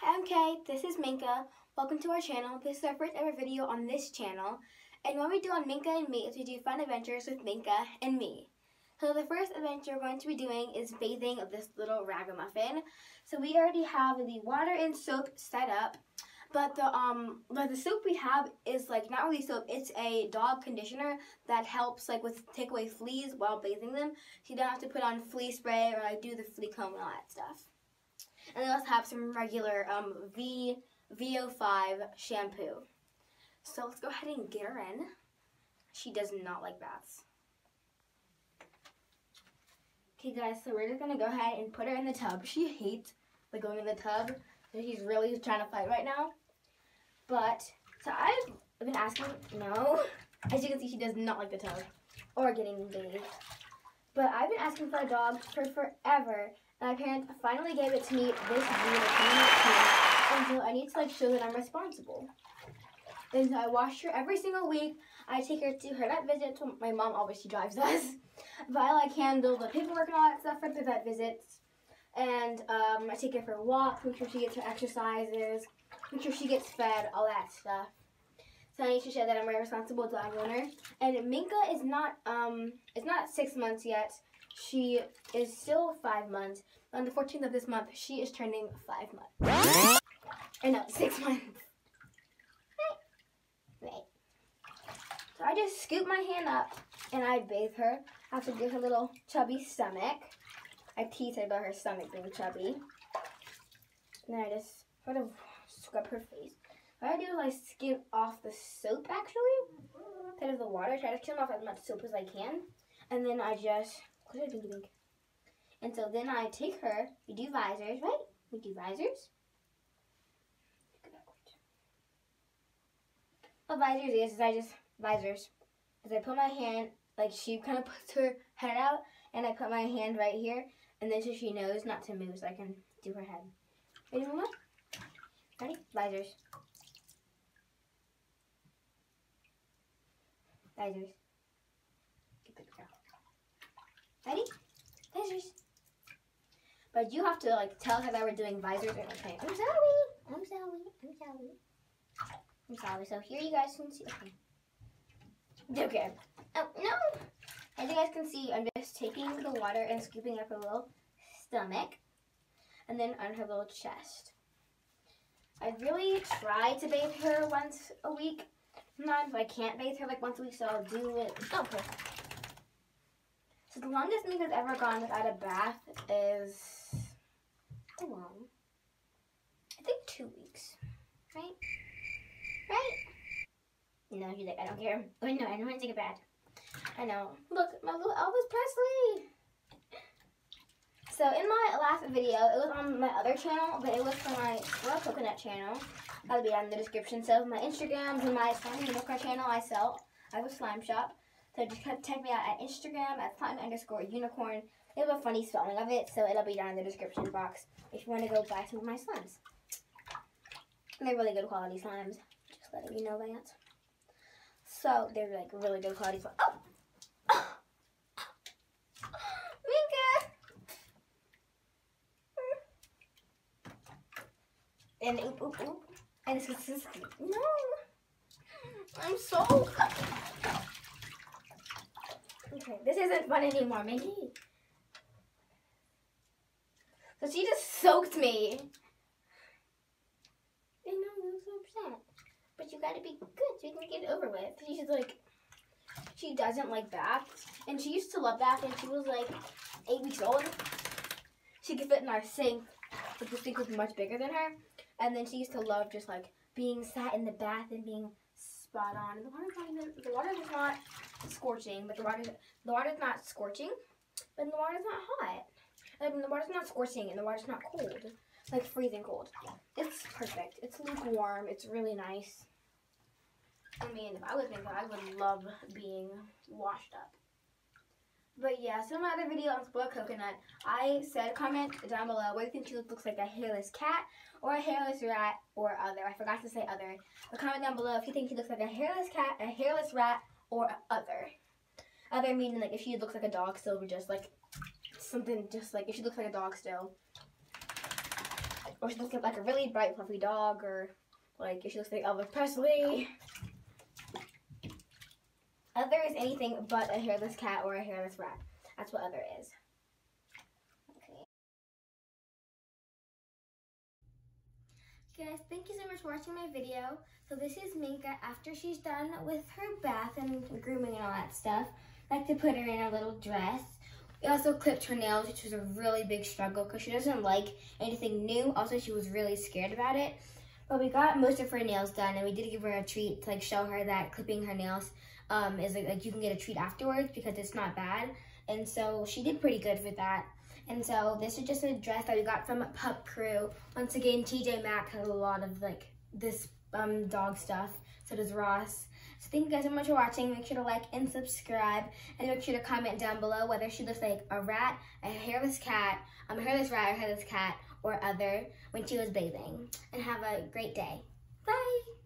Hi, I'm Kay, this is Minka. Welcome to our channel. This is our first ever video on this channel. And what we do on Minka and Me is we do fun adventures with Minka and me. So the first adventure we're going to be doing is bathing of this little ragamuffin. So we already have the water and soap set up, but the soap we have is like not really soap, it's a dog conditioner that helps like with take away fleas while bathing them. So you don't have to put on flea spray or like do the flea comb and all that stuff. And they also have some regular VO5 shampoo. So let's go ahead and get her in. She does not like baths. Okay guys, so we're just going to go ahead and put her in the tub. She hates like going in the tub. So she's really trying to fight right now. But, so I've been asking, no. As you can see, she does not like the tub or getting bathed. But I've been asking for a dog for forever. And my parents finally gave it to me this year. And so I need to like show that I'm responsible. And so I wash her every single week. I take her to her vet visit. My mom obviously drives us. But I like handle the paperwork and all that stuff for the vet visits. And I take her for walks, make sure she gets her exercises, make sure she gets fed, all that stuff. So I need to show that I'm a responsible dog owner. And Minka is not it's not 6 months yet. She is still 5 months. On the 14th of this month, she is turning 5 months. Or no, 6 months. Right. So I just scoop my hand up and I bathe her. I have to give her a little chubby stomach. I tease her about her stomach being chubby. And then I just sort of scrub her face. What I do is I skim off the soap actually, instead of the water. Try to skim off as much soap as I can. And then I just, and so then I take her, we do visors, right? We do visors. What visors is I just, visors. Is I put my hand, like she kind of puts her head out, and I put my hand right here, and then so she knows not to move, so I can do her head. Ready, Mama? Ready? Visors. Visors. Ready? Visors. But you have to like tell her that we're doing visors and okay. I'm sorry. I'm sorry. I'm sorry. I'm sorry. So here you guys can see. Okay. Okay. Oh no. As you guys can see, I'm just taking the water and scooping up her little stomach and then on her little chest. I really try to bathe her once a week. Sometimes I can't bathe her like once a week, so I'll do it. Oh, perfect. So the longest Minka's ever gone without a bath is, how long? I think 2 weeks, right? Right? No, she's like, I don't care. Oh, no, I don't want to take a bath. I know. Look, my little Elvis Presley. So in my last video, it was on my other channel, but it was for my Spoiled Kokonut channel. That'll be in the description. So my Instagrams and my slime channel, I have a slime shop. So just check me out at Instagram at slime_unicorn. They have a funny spelling of it, so it'll be down in the description box if you want to go buy some of my slimes. And they're really good quality slimes. Just letting you know that. So they're like really good quality slimes. Oh! Minka! And oop, oop, oop. And it's no! I'm so... Okay, this isn't fun anymore, Minky. So she just soaked me. I know, I'm so upset. But you gotta be good so you can get it over with. She's like, she doesn't like baths. And she used to love baths when she was like 8 weeks old. She could fit in our sink, but the sink was much bigger than her. And then she used to love just like being sat in the bath and being spot on. The water's not even, the water was not scorching, but the water's not scorching, but the water's not hot. I mean, the water's not scorching and the water's not cold, like freezing cold. It's perfect. It's lukewarm. It's really nice. I mean, if I was Minka, I would love being washed up. But yeah, so in my other video on Spoiled Kokonut, I said comment down below whether you think she looks like a hairless cat or a hairless rat or other. I forgot to say other. But comment down below if you think she looks like a hairless cat, a hairless rat, or other. Other meaning like if she looks like a dog still, just like something, just like if she looks like a dog still. Or she looks like a really bright, fluffy dog, or like she looks like Elvis Presley. Other is anything but a hairless cat or a hairless rat. That's what other is. Okay. Guys, thank you so much for watching my video. So this is Minka after she's done with her bath and grooming and all that stuff. I like to put her in a little dress. We also clipped her nails, which was a really big struggle because she doesn't like anything new. Also, she was really scared about it. But we got most of her nails done, and we did give her a treat to like show her that clipping her nails is like you can get a treat afterwards because it's not bad. And so she did pretty good with that. And so this is just a dress that we got from Pup Crew. Once again, TJ Mac has a lot of like this dog stuff. So does Ross. So thank you guys so much for watching. Make sure to like and subscribe, and make sure to comment down below whether she looks like a rat, a hairless cat, a hairless rat, or hairless cat, or other when she was bathing. And have a great day. Bye.